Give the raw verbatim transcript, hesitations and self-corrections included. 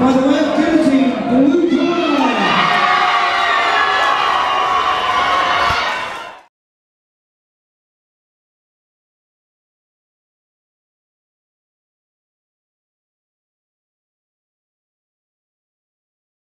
By the way,